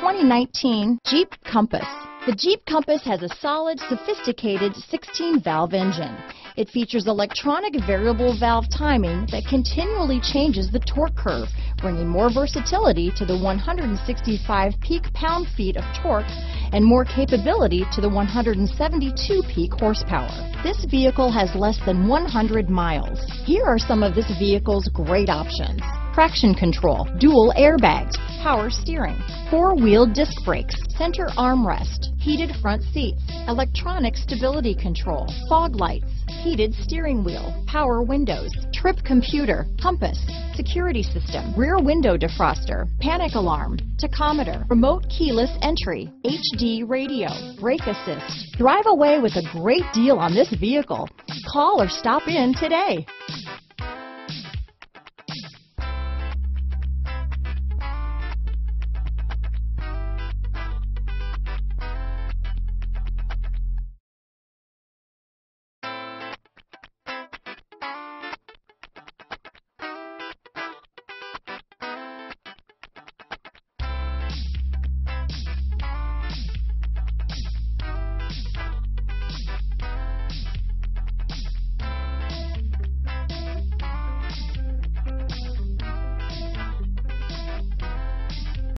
2019 Jeep Compass. The Jeep Compass has a solid, sophisticated 16-valve engine. It features electronic variable valve timing that continually changes the torque curve, bringing more versatility to the 165 peak pound-feet of torque and more capability to the 172 peak horsepower. This vehicle has less than 100 miles. Here are some of this vehicle's great options: traction control, dual airbags, power steering, four-wheel disc brakes, center armrest, heated front seats, electronic stability control, fog lights, heated steering wheel, power windows, trip computer, compass, security system, rear window defroster, panic alarm, tachometer, remote keyless entry, HD radio, brake assist. Drive away with a great deal on this vehicle. Call or stop in today.